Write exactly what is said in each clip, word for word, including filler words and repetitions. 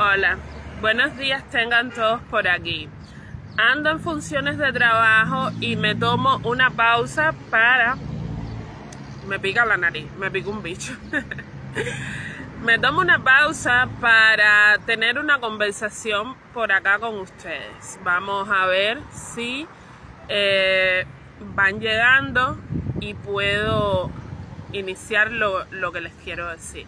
Hola, buenos días tengan todos por aquí. Ando en funciones de trabajo y me tomo una pausa para... Me pica la nariz, me pica un bicho. Me tomo una pausa para tener una conversación por acá con ustedes. Vamos a ver si eh, van llegando y puedo iniciar lo, lo que les quiero decir.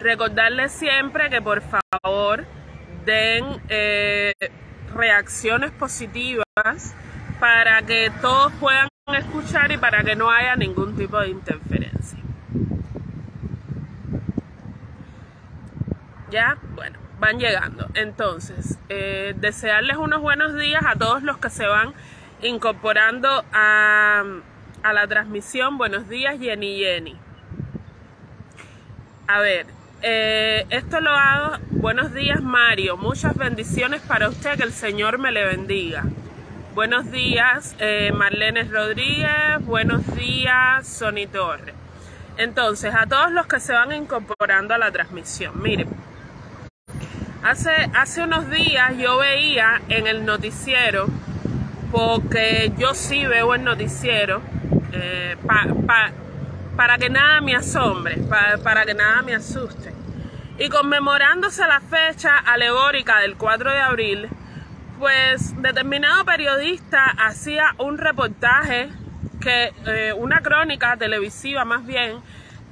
Recordarles siempre que por favor den eh, reacciones positivas para que todos puedan escuchar y para que no haya ningún tipo de interferencia. Ya, bueno, van llegando. Entonces, eh, desearles unos buenos días a todos los que se van incorporando a, a la transmisión. Buenos días, Jenny Jenny. A ver, eh, esto lo hago. Buenos días, Mario. Muchas bendiciones para usted, que el Señor me le bendiga. Buenos días, eh, Marlene Rodríguez. Buenos días, Sony Torres. Entonces, a todos los que se van incorporando a la transmisión, miren, hace, hace unos días yo veía en el noticiero, porque yo sí veo el noticiero, eh, pa, pa, para que nada me asombre, pa, para que nada me asuste. Y conmemorándose la fecha alegórica del cuatro de abril, pues determinado periodista hacía un reportaje, que eh, una crónica televisiva más bien,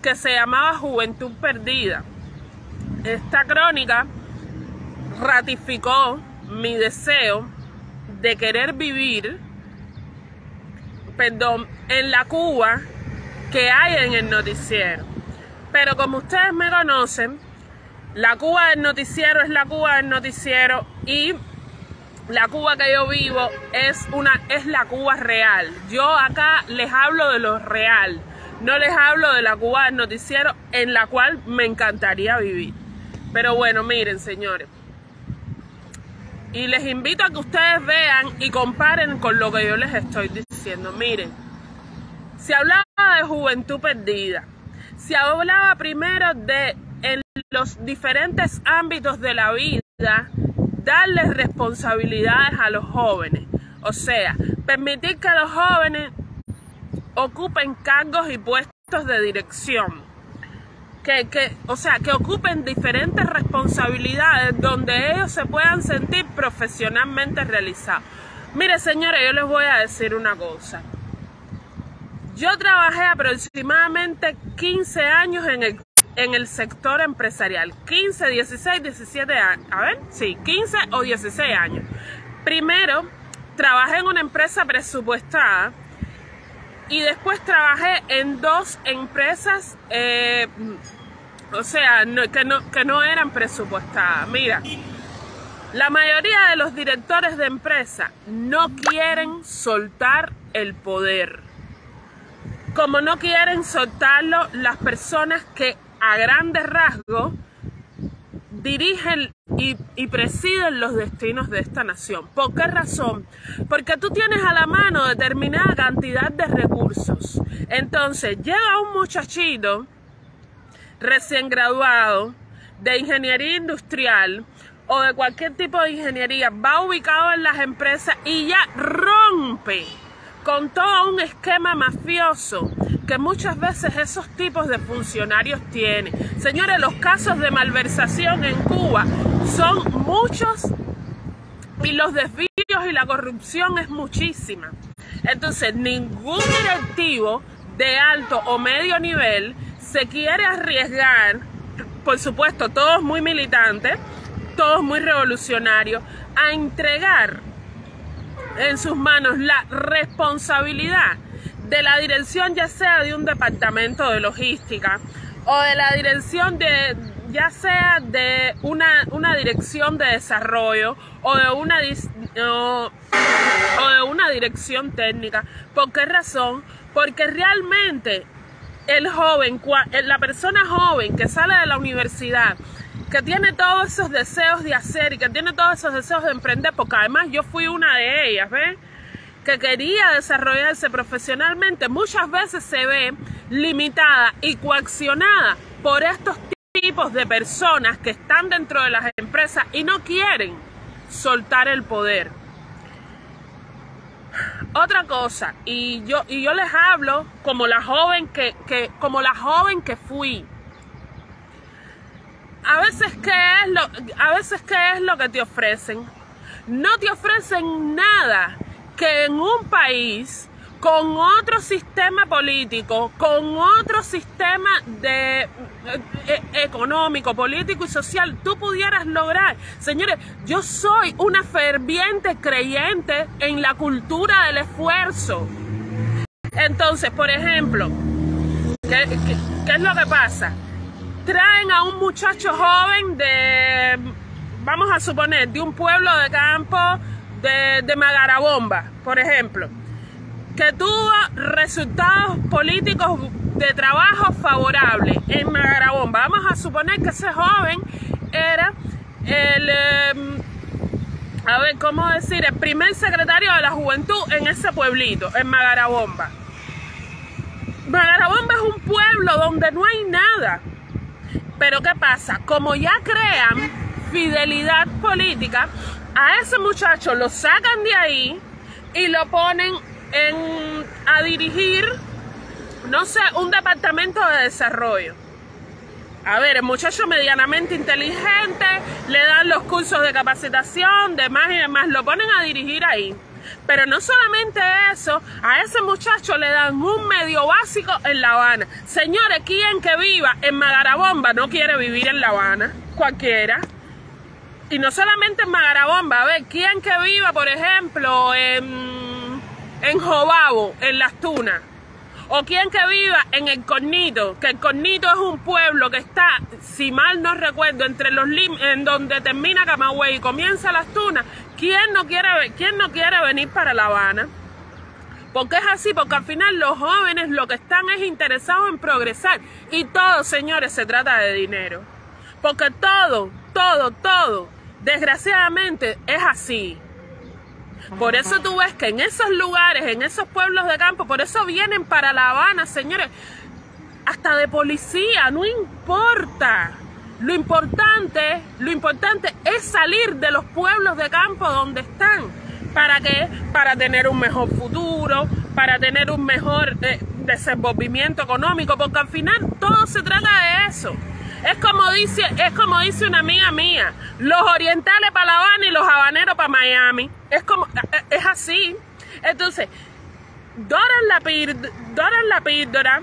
que se llamaba Juventud Perdida. Esta crónica ratificó mi deseo de querer vivir, perdón, en la Cuba que hay en el noticiero. Pero como ustedes me conocen, la Cuba del noticiero es la Cuba del noticiero, y la Cuba que yo vivo es, una, es la Cuba real. Yo acá les hablo de lo real, no les hablo de la Cuba del noticiero, en la cual me encantaría vivir. Pero bueno, miren, señores, y les invito a que ustedes vean y comparen con lo que yo les estoy diciendo. Miren, se hablaba de juventud perdida, se hablaba primero de en los diferentes ámbitos de la vida darles responsabilidades a los jóvenes, o sea, permitir que los jóvenes ocupen cargos y puestos de dirección, que, que, o sea, que ocupen diferentes responsabilidades donde ellos se puedan sentir profesionalmente realizados. Mire, señores, yo les voy a decir una cosa. Yo trabajé aproximadamente quince años en el, en el sector empresarial. quince, dieciséis, diecisiete años. A ver, sí, quince o dieciséis años. Primero, trabajé en una empresa presupuestada y después trabajé en dos empresas, eh, o sea, no, que, no, que no eran presupuestadas. Mira, la mayoría de los directores de empresa no quieren soltar el poder. Como no quieren soltarlo las personas que a grandes rasgos dirigen y, y presiden los destinos de esta nación. ¿Por qué razón? Porque tú tienes a la mano determinada cantidad de recursos. Entonces llega un muchachito recién graduado de ingeniería industrial o de cualquier tipo de ingeniería, va ubicado en las empresas y ya rompe con todo un esquema mafioso que muchas veces esos tipos de funcionarios tienen. Señores, los casos de malversación en Cuba son muchos y los desvíos y la corrupción es muchísima. Entonces, ningún directivo de alto o medio nivel se quiere arriesgar, por supuesto, todos muy militantes, todos muy revolucionarios, a entregar en sus manos la responsabilidad de la dirección, ya sea de un departamento de logística o de la dirección de, ya sea de una, una dirección de desarrollo o de, una, o, o de una dirección técnica. ¿Por qué razón? Porque realmente el joven, la persona joven que sale de la universidad, que tiene todos esos deseos de hacer y que tiene todos esos deseos de emprender, porque además yo fui una de ellas, ¿ves?, que quería desarrollarse profesionalmente, muchas veces se ve limitada y coaccionada por estos tipos de personas que están dentro de las empresas y no quieren soltar el poder. Otra cosa, y yo, y yo les hablo como la joven que, que, como la joven que fui. A veces, ¿qué es lo, a veces ¿qué es lo que te ofrecen? No te ofrecen nada que en un país con otro sistema político, con otro sistema de, eh, económico, político y social, tú pudieras lograr. Señores, yo soy una ferviente creyente en la cultura del esfuerzo. Entonces, por ejemplo, ¿qué, qué, qué es lo que pasa? Traen a un muchacho joven de, vamos a suponer, de un pueblo de campo de, de Magarabomba, por ejemplo, que tuvo resultados políticos de trabajo favorable en Magarabomba. Vamos a suponer que ese joven era el, eh, a ver, ¿cómo decir? el primer secretario de la juventud en ese pueblito, en Magarabomba. Magarabomba es un pueblo donde no hay nada. Pero ¿qué pasa? Como ya crean fidelidad política, a ese muchacho lo sacan de ahí y lo ponen en, a dirigir, no sé, un departamento de desarrollo. A ver, el muchacho medianamente inteligente, le dan los cursos de capacitación, demás y demás, lo ponen a dirigir ahí. Pero no solamente eso, a ese muchacho le dan un medio básico en La Habana. Señores, quien que viva en Magarabomba no quiere vivir en La Habana, cualquiera. Y no solamente en Magarabomba, a ver, quien que viva, por ejemplo, en, en Jobabo, en Las Tunas. O quien que viva en El Cornito, que El Cornito es un pueblo que está, si mal no recuerdo, entre los lim en donde termina Camagüey y comienza Las Tunas. ¿Quién no quiere, quién no quiere venir para La Habana? Porque es así, porque al final los jóvenes lo que están es interesados en progresar. Y todo, señores, se trata de dinero. Porque todo, todo, todo, desgraciadamente, es así. Por eso tú ves que en esos lugares, en esos pueblos de campo, por eso vienen para La Habana, señores, hasta de policía, no importa. Lo importante, lo importante es salir de los pueblos de campo donde están. ¿Para qué? Para tener un mejor futuro, para tener un mejor eh, desenvolvimiento económico, porque al final todo se trata de eso. Es como dice, es como dice una amiga mía, los orientales para La Habana y los habaneros para Miami. Es como, es así. Entonces, doran la píldora, doran la píldora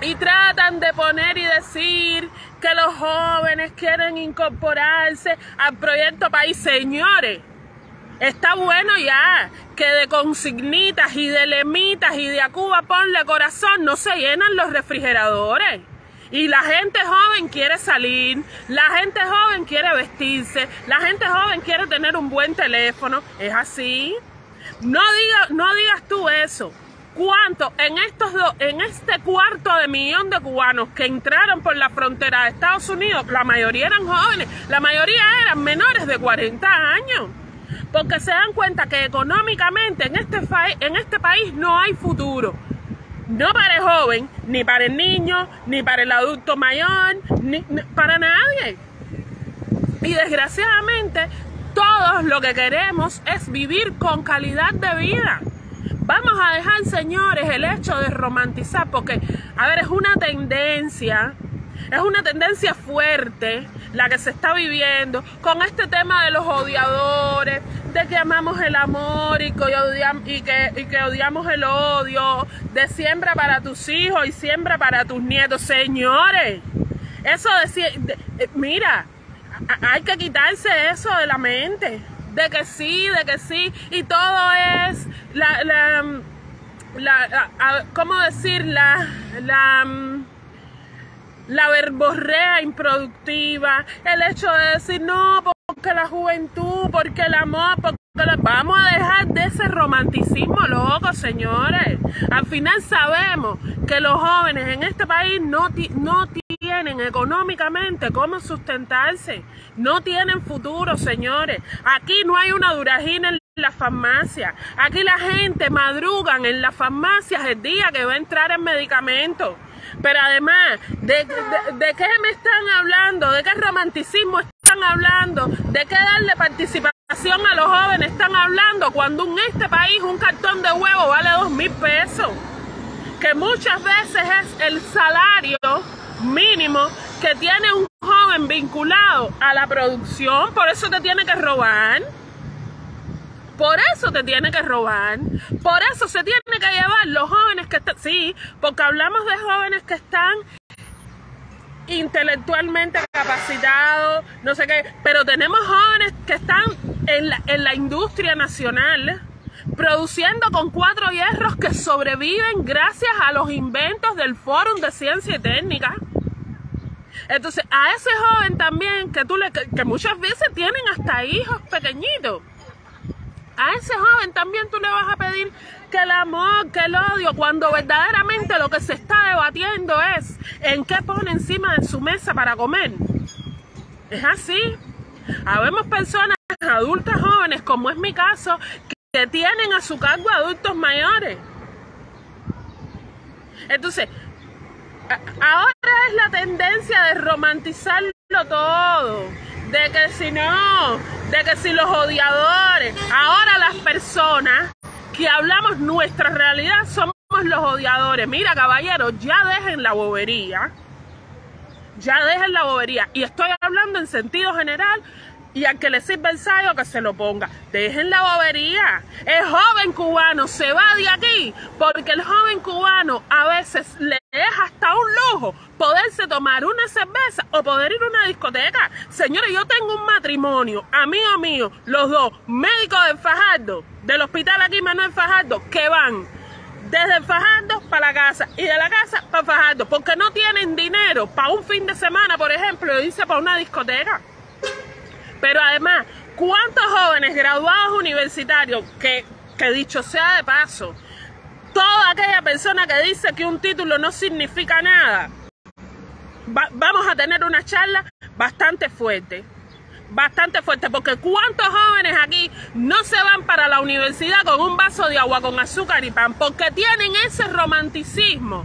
y tratan de poner y decir que los jóvenes quieren incorporarse al proyecto país. Señores, está bueno ya que de consignitas y de lemitas y de a Cuba ponle corazón no se llenan los refrigeradores. Y la gente joven quiere salir, la gente joven quiere vestirse, la gente joven quiere tener un buen teléfono. Es así. No digas, no digas tú eso. ¿Cuántos en estos dos, en este cuarto de millón de cubanos que entraron por la frontera de Estados Unidos, la mayoría eran jóvenes, la mayoría eran menores de cuarenta años? Porque se dan cuenta que económicamente en este, en este país no hay futuro. No para el joven, ni para el niño, ni para el adulto mayor, ni, ni para nadie. Y desgraciadamente, todos lo que queremos es vivir con calidad de vida. Vamos a dejar, señores, el hecho de romantizar, porque, a ver, es una tendencia, es una tendencia fuerte la que se está viviendo con este tema de los odiadores, de que amamos el amor y que, odiamos, y, que, y que odiamos el odio, de siembra para tus hijos y siembra para tus nietos. Señores, eso de, de, mira, a, hay que quitarse eso de la mente, de que sí, de que sí, y todo es la, la, la, la a, ¿cómo decir? La, la, la verborrea improductiva, el hecho de decir no, porque la juventud, porque el amor, porque la... Vamos a dejar de ese romanticismo loco, señores. Al final sabemos que los jóvenes en este país no, no tienen económicamente cómo sustentarse, no tienen futuro, señores. Aquí no hay una durajina en la farmacia. Aquí la gente madrugan en las farmacias el día que va a entrar el medicamento. Pero además, ¿de, de, de qué me están hablando? ¿De qué romanticismo están hablando? ¿De qué darle participación a los jóvenes están hablando? Cuando en este país un cartón de huevo vale dos mil pesos. Que muchas veces es el salario mínimo que tiene un joven vinculado a la producción. Por eso te tiene que robar. Por eso te tiene que robar, por eso se tiene que llevar los jóvenes que están, sí, porque hablamos de jóvenes que están intelectualmente capacitados, no sé qué, pero tenemos jóvenes que están en la, en la industria nacional, produciendo con cuatro hierros que sobreviven gracias a los inventos del Fórum de Ciencia y Técnica. Entonces, a ese joven también, que, tú le, que, que muchas veces tienen hasta hijos pequeñitos, a ese joven también tú le vas a pedir que el amor, que el odio, cuando verdaderamente lo que se está debatiendo es en qué pone encima de su mesa para comer. Es así. Habemos personas adultas jóvenes, como es mi caso, que tienen a su cargo adultos mayores. Entonces, ahora es la tendencia de romantizarlo todo. De que si no, de que si los odiadores, ahora las personas que hablamos nuestra realidad somos los odiadores. Mira, caballero, ya dejen la bobería, ya dejen la bobería. Y estoy hablando en sentido general y al que le sirva el sayo que se lo ponga. Dejen la bobería. El joven cubano se va de aquí porque el joven cubano a veces le es hasta un lujo poderse tomar una cerveza o poder ir a una discoteca. Señores, yo tengo un matrimonio, amigo mío, los dos, médicos de Fajardo, del hospital aquí Manuel Fajardo, que van desde Fajardo para la casa y de la casa para Fajardo, porque no tienen dinero para un fin de semana, por ejemplo, y irse para una discoteca. Pero además, ¿cuántos jóvenes graduados universitarios que, que dicho sea de paso, toda aquella persona que dice que un título no significa nada, va, vamos a tener una charla bastante fuerte, bastante fuerte, porque cuántos jóvenes aquí no se van para la universidad con un vaso de agua con azúcar y pan, porque tienen ese romanticismo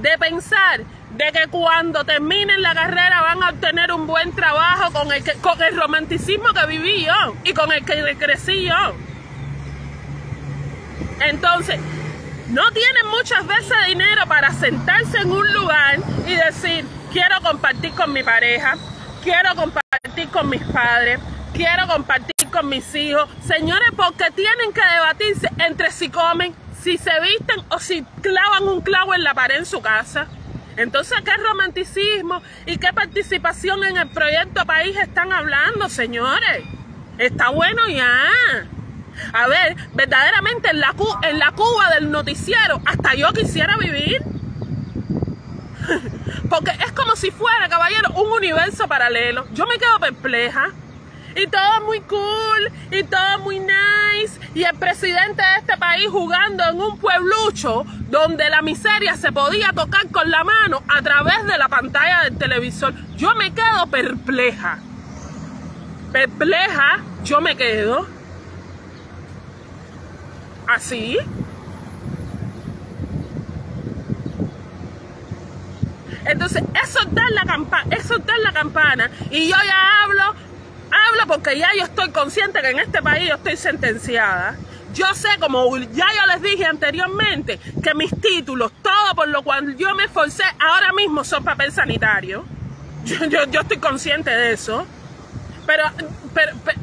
de pensar de que cuando terminen la carrera van a obtener un buen trabajo con el, que, con el romanticismo que viví yo y con el que crecí yo. Entonces, no tienen muchas veces dinero para sentarse en un lugar y decir, quiero compartir con mi pareja, quiero compartir con mis padres, quiero compartir con mis hijos. Señores, porque tienen que debatirse entre si comen, si se visten o si clavan un clavo en la pared en su casa. Entonces, ¿qué romanticismo y qué participación en el proyecto país están hablando, señores? Está bueno ya. A ver, verdaderamente en la, en la Cuba del noticiero hasta yo quisiera vivir. Porque es como si fuera, caballero, un universo paralelo. Yo me quedo perpleja. Y todo muy cool, y todo muy nice. Y el presidente de este país jugando en un pueblucho donde la miseria se podía tocar con la mano a través de la pantalla del televisor. Yo me quedo perpleja. Perpleja, yo me quedo. ¿Así? Entonces, eso da la campana, eso da la campana. Y yo ya hablo, hablo porque ya yo estoy consciente que en este país yo estoy sentenciada. Yo sé, como ya yo les dije anteriormente, que mis títulos, todo por lo cual yo me esforcé, ahora mismo son papel sanitario. Yo, yo, yo estoy consciente de eso. Pero... pero, pero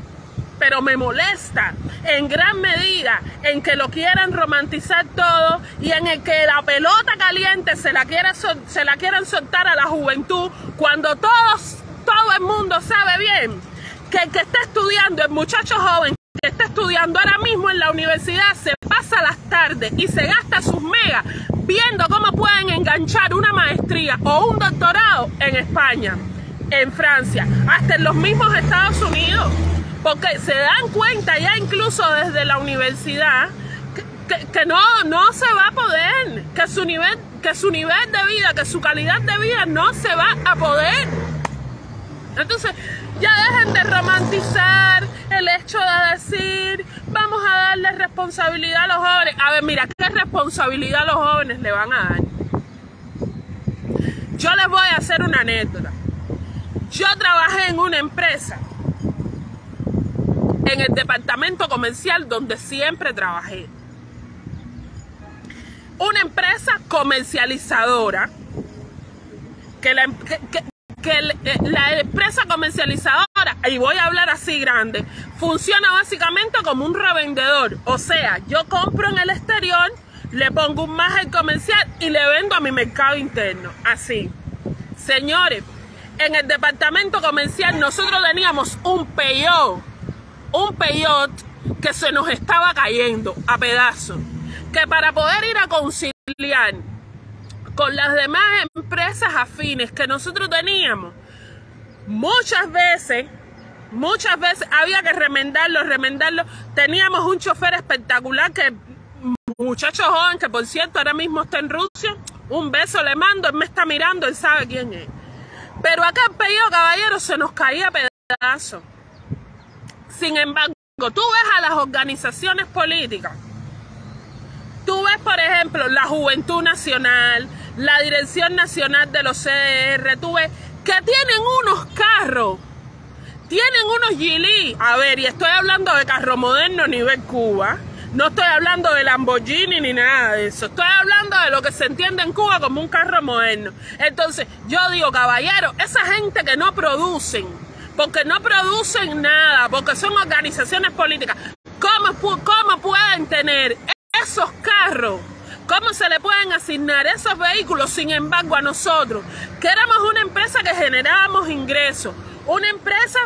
Pero me molesta en gran medida en que lo quieran romantizar todo y en el que la pelota caliente se la, quiera, se la quieran soltar a la juventud cuando todos, todo el mundo sabe bien que el que está estudiando, el muchacho joven que está estudiando ahora mismo en la universidad se pasa las tardes y se gasta sus megas viendo cómo pueden enganchar una maestría o un doctorado en España, en Francia, hasta en los mismos Estados Unidos. Porque se dan cuenta ya incluso desde la universidad que, que, que no, no se va a poder, que su, nivel, que su nivel de vida, que su calidad de vida no se va a poder. Entonces, ya dejen de romantizar el hecho de decir, vamos a darle responsabilidad a los jóvenes. A ver, mira, ¿qué responsabilidad a los jóvenes le van a dar? Yo les voy a hacer una anécdota. Yo trabajé en una empresa, en el departamento comercial donde siempre trabajé. Una empresa comercializadora, que la, que, que la, la empresa comercializadora, y voy a hablar así grande, funciona básicamente como un revendedor. O sea, yo compro en el exterior, le pongo un margen comercial y le vendo a mi mercado interno. Así. Señores, en el departamento comercial nosotros teníamos un peyote, un peyote que se nos estaba cayendo a pedazos, que para poder ir a conciliar con las demás empresas afines que nosotros teníamos, muchas veces, muchas veces había que remendarlo, remendarlo. Teníamos un chofer espectacular, que muchacho joven, que por cierto ahora mismo está en Rusia, un beso le mando, él me está mirando, él sabe quién es. Pero acá en Pello, caballero, se nos caía a pedazos. Sin embargo, tú ves a las organizaciones políticas, tú ves, por ejemplo, la Juventud Nacional, la Dirección Nacional de los C D R, tú ves que tienen unos carros, tienen unos Gili. A ver, y estoy hablando de carro moderno nivel Cuba, no estoy hablando de Lamborghini ni nada de eso, estoy hablando de lo que se entiende en Cuba como un carro moderno. Entonces, yo digo, caballero, esa gente que no producen, porque no producen nada, porque son organizaciones políticas, ¿Cómo, ¿cómo pueden tener esos carros? ¿Cómo se le pueden asignar esos vehículos? Sin embargo, a nosotros, que éramos una empresa que generábamos ingresos, una empresa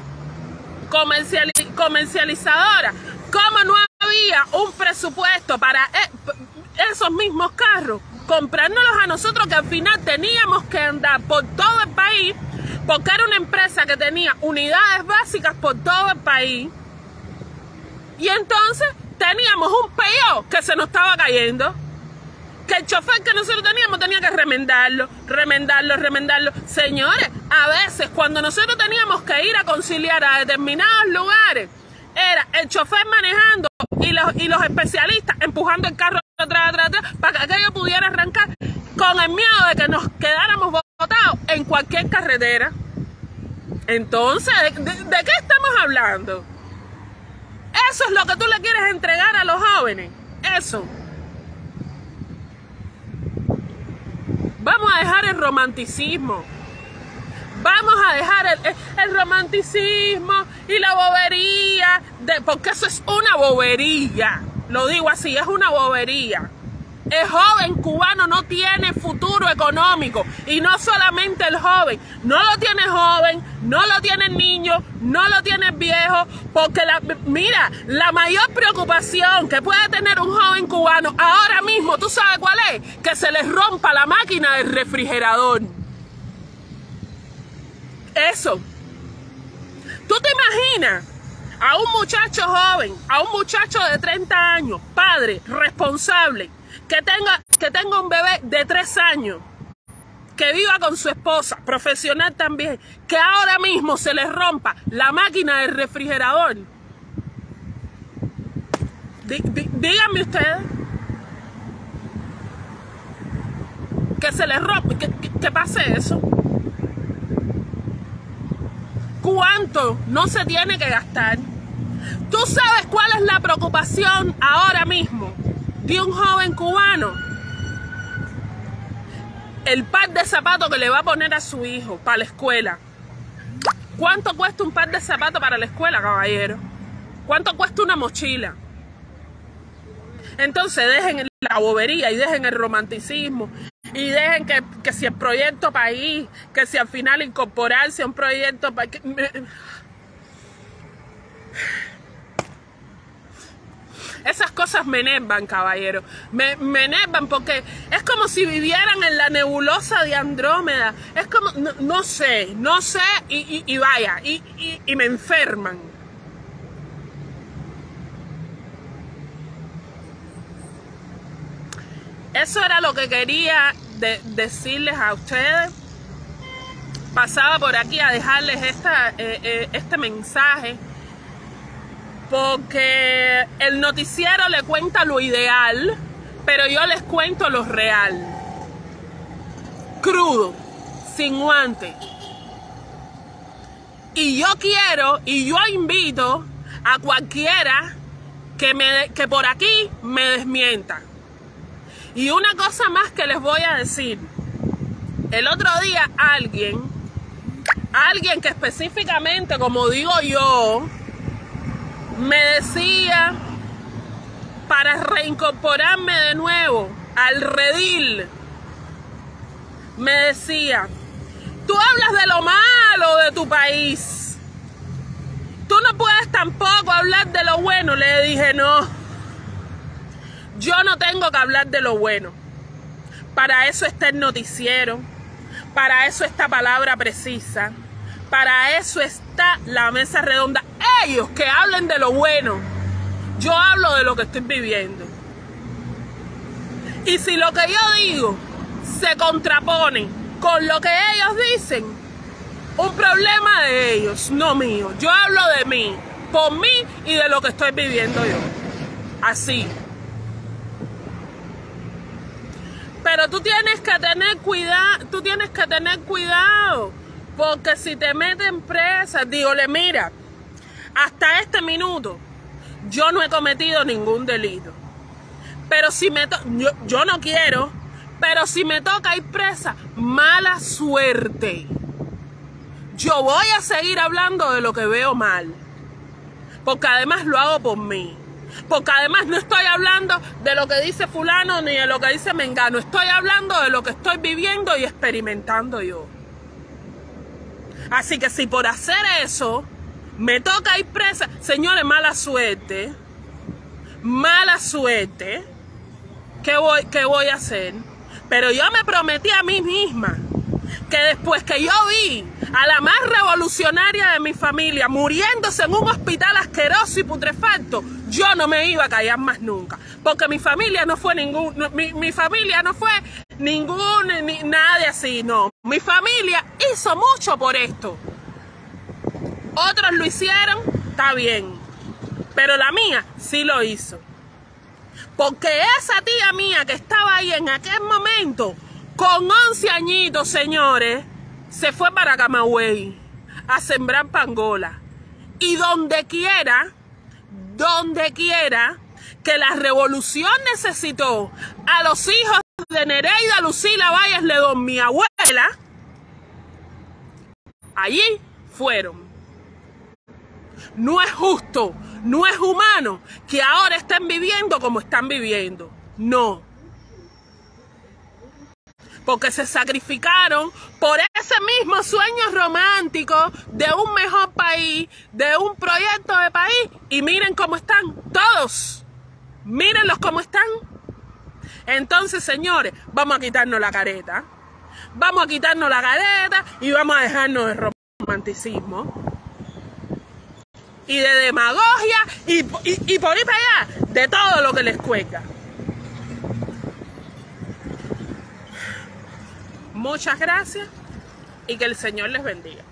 comercial, comercializadora, ¿cómo no había un presupuesto para esos mismos carros? Comprándolos a nosotros, que al final teníamos que andar por todo el país, porque era una empresa que tenía unidades básicas por todo el país, y entonces teníamos un peyote que se nos estaba cayendo, que el chofer que nosotros teníamos tenía que remendarlo, remendarlo, remendarlo. Señores, a veces cuando nosotros teníamos que ir a conciliar a determinados lugares, era el chofer manejando y los, y los especialistas empujando el carro atrás, atrás, atrás, para que aquello pudiera arrancar, con el miedo de que nos quedáramos en cualquier carretera. Entonces, ¿de, de, ¿de qué estamos hablando? Eso es lo que tú le quieres entregar a los jóvenes. Eso. Vamos a dejar el romanticismo. Vamos a dejar el, el, el romanticismo y la bobería, de, porque eso es una bobería. Lo digo así, es una bobería. El joven cubano no tiene futuro económico, y no solamente el joven, no lo tiene joven, no lo tiene el niño, no lo tiene el viejo, porque la, mira, la mayor preocupación que puede tener un joven cubano ahora mismo, ¿tú sabes cuál es? Que se les rompa la máquina del refrigerador. Eso. ¿Tú te imaginas a un muchacho joven, a un muchacho de treinta años, padre, responsable, que tenga, que tenga un bebé de tres años, que viva con su esposa, profesional también, que ahora mismo se le rompa la máquina del refrigerador? Dí, dí, díganme ustedes, que se le rompa, que, que, que pase eso. ¿Cuánto no se tiene que gastar? ¿Tú sabes cuál es la preocupación ahora mismo de un joven cubano? El par de zapatos que le va a poner a su hijo para la escuela. ¿Cuánto cuesta un par de zapatos para la escuela, caballero? ¿Cuánto cuesta una mochila? Entonces dejen la bobería y dejen el romanticismo, y dejen que, que si el proyecto país, que si al final incorporarse a un proyecto país. Esas cosas me enervan, caballero. Me, me enervan porque es como si vivieran en la nebulosa de Andrómeda. Es como, no, no sé, no sé, y, y, y vaya, y, y, y me enferman. Eso era lo que quería de, decirles a ustedes. pasaba por aquí a dejarles esta, eh, eh, este mensaje, porque el noticiero le cuenta lo ideal, pero yo les cuento lo real, crudo, sin guante. Y yo quiero y yo invito a cualquiera que, me, que por aquí me desmienta. Y una cosa más que les voy a decir. El otro día alguien, alguien que específicamente, como digo yo, me decía para reincorporarme de nuevo al redil, me decía, tú hablas de lo malo de tu país, tú no puedes tampoco hablar de lo bueno. Le dije, no, yo no tengo que hablar de lo bueno, para eso está el noticiero, para eso está Palabra Precisa, para eso está la mesa redonda. Ellos que hablen de lo bueno, yo hablo de lo que estoy viviendo. Y si lo que yo digo se contrapone con lo que ellos dicen, un problema de ellos, no mío. Yo hablo de mí, por mí y de lo que estoy viviendo yo. Así. Pero tú tienes que tener cuidado, tú tienes que tener cuidado, porque si te meten presa, dígole, mira, hasta este minuto yo no he cometido ningún delito. Pero si me toca, yo, yo no quiero, pero si me toca ir presa, mala suerte. Yo voy a seguir hablando de lo que veo mal, porque además lo hago por mí. Porque además no estoy hablando de lo que dice fulano ni de lo que dice mengano. Estoy hablando de lo que estoy viviendo y experimentando yo. Así que si por hacer eso me toca ir presa, señores, mala suerte. Mala suerte. ¿Qué voy, qué voy a hacer? Pero yo me prometí a mí misma que después que yo vi a la más revolucionaria de mi familia muriéndose en un hospital asqueroso y putrefacto, yo no me iba a callar más nunca, porque mi familia no fue ningún, mi, mi familia no fue ningún, ni, nadie así, no. Mi familia hizo mucho por esto. Otros lo hicieron, está bien, pero la mía sí lo hizo. Porque esa tía mía que estaba ahí en aquel momento, con once añitos, señores, se fue para Camagüey a sembrar pangola. Y donde quiera, donde quiera que la revolución necesitó a los hijos de Nereida Lucila Valles Ledón, mi abuela, allí fueron. No es justo, no es humano que ahora estén viviendo como están viviendo. No. Porque se sacrificaron por ese mismo sueño romántico de un mejor país, de un proyecto de país. Y miren cómo están todos. Mírenlos cómo están. Entonces, señores, vamos a quitarnos la careta. Vamos a quitarnos la careta y vamos a dejarnos de romanticismo y de demagogia y, y, y por ahí para allá, de todo lo que les cuelga. Muchas gracias y que el Señor les bendiga.